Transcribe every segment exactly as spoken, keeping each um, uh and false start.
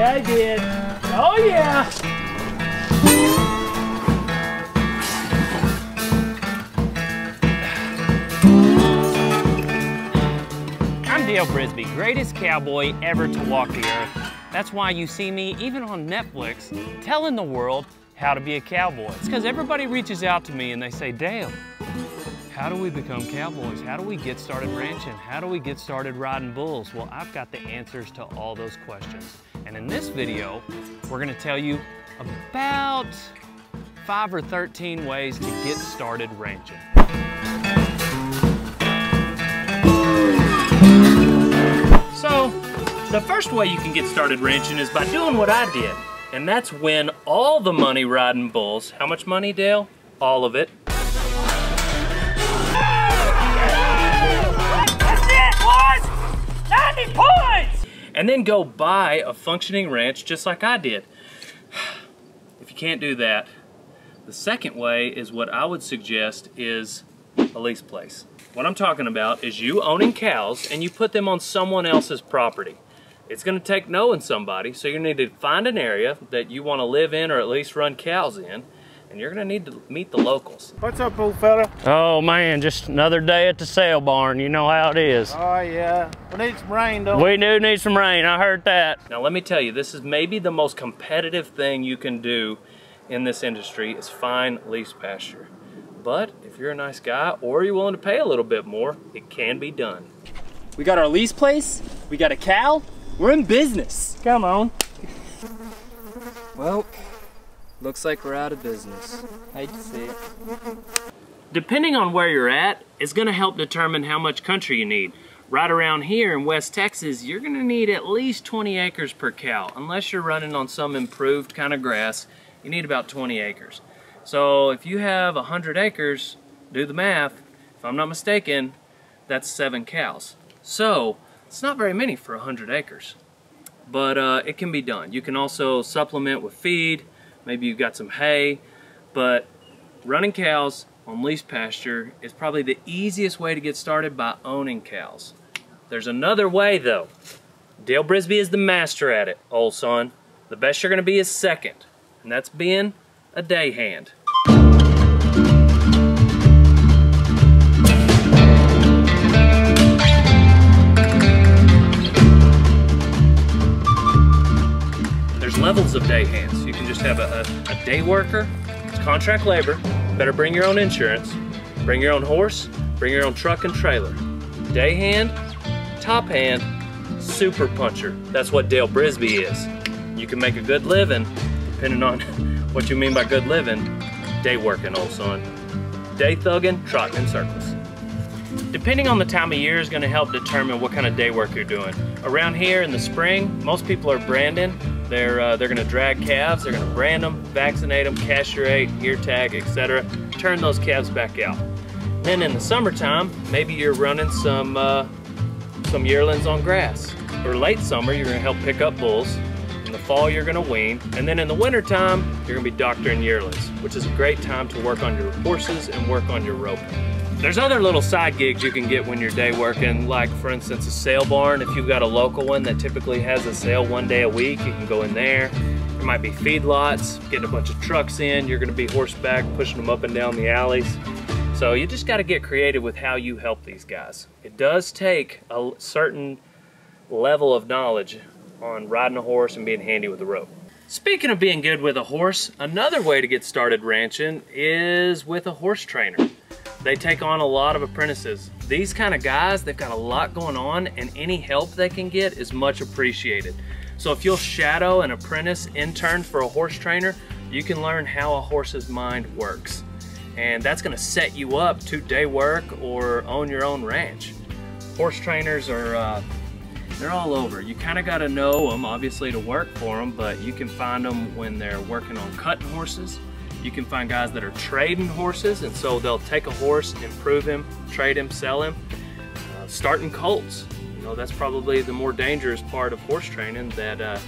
Yeah, I did. Oh, yeah. I'm Dale Brisby, greatest cowboy ever to walk the earth. That's why you see me, even on Netflix, telling the world how to be a cowboy. It's because everybody reaches out to me and they say, Dale, how do we become cowboys? How do we get started ranching? How do we get started riding bulls? Well, I've got the answers to all those questions. And in this video, we're gonna tell you about five or thirteen ways to get started ranching. So, the first way you can get started ranching is by doing what I did. And that's win all the money riding bulls. How much money, Dale? All of it. Points! And then go buy a functioning ranch just like I did. If you can't do that, the second way is what I would suggest is a lease place. What I'm talking about is you owning cows and you put them on someone else's property. It's gonna take knowing somebody, so you need to find an area that you wanna live in or at least run cows in, and you're gonna need to meet the locals. What's up, old fella? Oh man, just another day at the sale barn. You know how it is. Oh yeah. We need some rain, don't we? We do need some rain, I heard that. Now let me tell you, this is maybe the most competitive thing you can do in this industry is find lease pasture. But if you're a nice guy or you're willing to pay a little bit more, it can be done. We got our lease place, we got a cow, we're in business. Come on. Well, looks like we're out of business. Hate to see it. Depending on where you're at, it's gonna help determine how much country you need. Right around here in West Texas, you're gonna need at least twenty acres per cow. Unless you're running on some improved kind of grass, you need about twenty acres. So if you have one hundred acres, do the math, if I'm not mistaken, that's seven cows. So it's not very many for one hundred acres, but uh, it can be done. You can also supplement with feed, maybe you've got some hay, but running cows on lease pasture is probably the easiest way to get started by owning cows. There's another way though. Dale Brisby is the master at it, old son. The best you're gonna be is second, and that's being a day hand. There's levels of day hands. You can just have a, a, a day worker, it's contract labor, better bring your own insurance, bring your own horse, bring your own truck and trailer. Day hand, top hand, super puncher. That's what Dale Brisby is. You can make a good living, depending on what you mean by good living, day working, old son. Day thugging, trotting in circles. Depending on the time of year is gonna help determine what kind of day work you're doing. Around here in the spring, most people are branding. They're, uh, they're gonna drag calves, they're gonna brand them, vaccinate them, castrate, ear tag, et cetera. Turn those calves back out. Then in the summertime, maybe you're running some, uh, some yearlings on grass. Or late summer, you're gonna help pick up bulls. In the fall, you're gonna wean. And then in the wintertime, you're gonna be doctoring yearlings, which is a great time to work on your horses and work on your roping. There's other little side gigs you can get when you're day working, like for instance a sale barn. If you've got a local one that typically has a sale one day a week, you can go in there. There might be feedlots, getting a bunch of trucks in, you're gonna be horseback, pushing them up and down the alleys. So you just gotta get creative with how you help these guys. It does take a certain level of knowledge on riding a horse and being handy with a rope. Speaking of being good with a horse, another way to get started ranching is with a horse trainer. They take on a lot of apprentices. These kind of guys, they've got a lot going on, and any help they can get is much appreciated. So if you'll shadow an apprentice intern for a horse trainer, you can learn how a horse's mind works. And that's gonna set you up to day work or own your own ranch. Horse trainers are, uh, they're all over. You kinda gotta know them, obviously, to work for them, but you can find them when they're working on cutting horses. You can find guys that are trading horses, and so they'll take a horse, improve him, trade him, sell him. Uh, starting colts, you know, that's probably the more dangerous part of horse training that uh,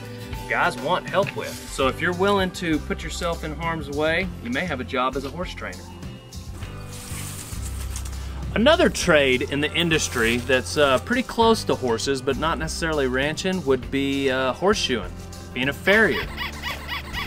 guys want help with. So if you're willing to put yourself in harm's way, you may have a job as a horse trainer. Another trade in the industry that's uh, pretty close to horses, but not necessarily ranching, would be uh, horseshoeing. being a farrier.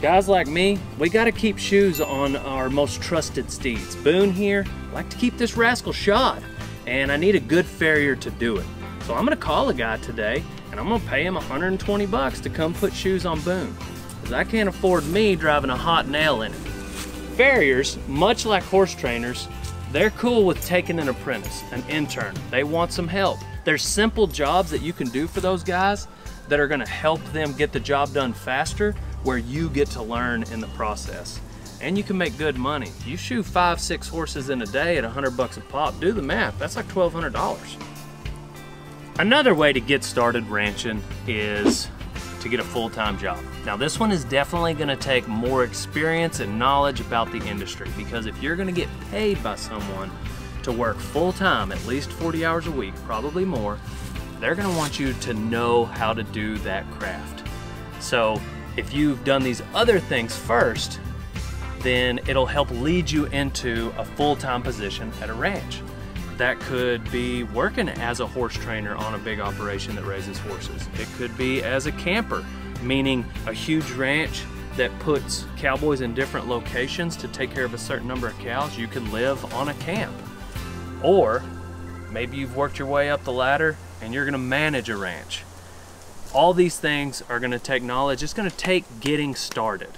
Guys like me, we gotta keep shoes on our most trusted steeds. Boone here, I like to keep this rascal shod, and I need a good farrier to do it. So I'm gonna call a guy today, and I'm gonna pay him one hundred twenty bucks to come put shoes on Boone, because I can't afford me driving a hot nail in it. Farriers, much like horse trainers, they're cool with taking an apprentice, an intern. They want some help. There's simple jobs that you can do for those guys that are gonna help them get the job done faster, where you get to learn in the process. And you can make good money. You shoe five, six horses in a day at a hundred bucks a pop, do the math, that's like twelve hundred dollars. Another way to get started ranching is to get a full-time job. Now this one is definitely gonna take more experience and knowledge about the industry, because if you're gonna get paid by someone to work full-time, at least forty hours a week, probably more, they're gonna want you to know how to do that craft. So if you've done these other things first, then it'll help lead you into a full-time position at a ranch. That could be working as a horse trainer on a big operation that raises horses. It could be as a camper, meaning a huge ranch that puts cowboys in different locations to take care of a certain number of cows. You could live on a camp. Or maybe you've worked your way up the ladder and you're gonna manage a ranch. All these things are gonna take knowledge. It's gonna take getting started.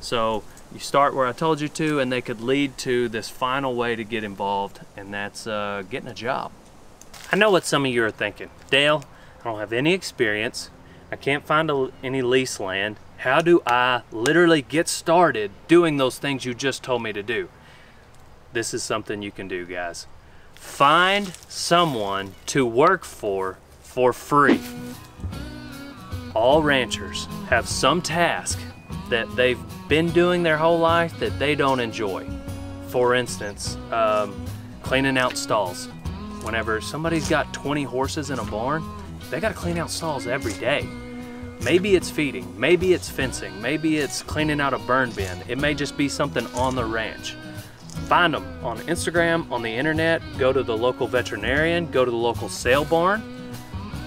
So you start where I told you to, and they could lead to this final way to get involved, and that's uh, getting a job. I know what some of you are thinking. Dale, I don't have any experience. I can't find a, any lease land. How do I literally get started doing those things you just told me to do? This is something you can do, guys. Find someone to work for for free. All ranchers have some task that they've been doing their whole life that they don't enjoy. For instance, um, cleaning out stalls. Whenever somebody's got twenty horses in a barn, they gotta clean out stalls every day. Maybe it's feeding, maybe it's fencing, maybe it's cleaning out a burn bin. It may just be something on the ranch. Find them on Instagram, on the internet, go to the local veterinarian, go to the local sale barn,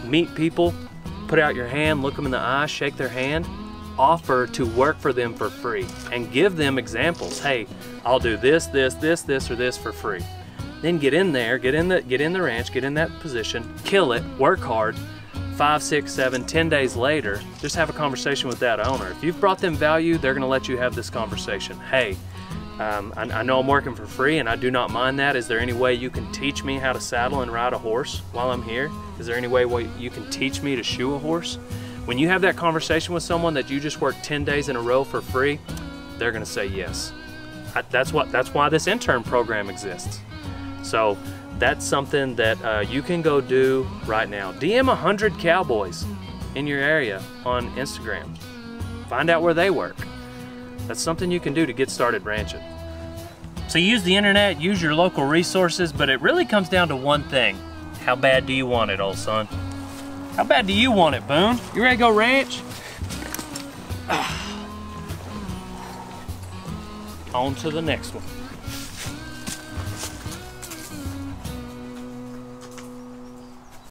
meet people, put out your hand, look them in the eye, shake their hand, offer to work for them for free, and give them examples. Hey, I'll do this, this, this, this, or this for free. Then get in there, get in the, get in the ranch, get in that position, kill it, work hard. Five, six, seven, ten days later, just have a conversation with that owner. If you've brought them value, they're gonna let you have this conversation. Hey, um, I, I know I'm working for free and I do not mind that. Is there any way you can teach me how to saddle and ride a horse while I'm here? Is there any way you can teach me to shoe a horse? When you have that conversation with someone that you just worked ten days in a row for free, they're gonna say yes. I, that's, what, that's why this intern program exists. So that's something that uh, you can go do right now. D M one hundred cowboys in your area on Instagram. Find out where they work. That's something you can do to get started ranching. So use the internet, use your local resources, but it really comes down to one thing. How bad do you want it, old son? How bad do you want it, Boone? You ready to go ranch? On to the next one.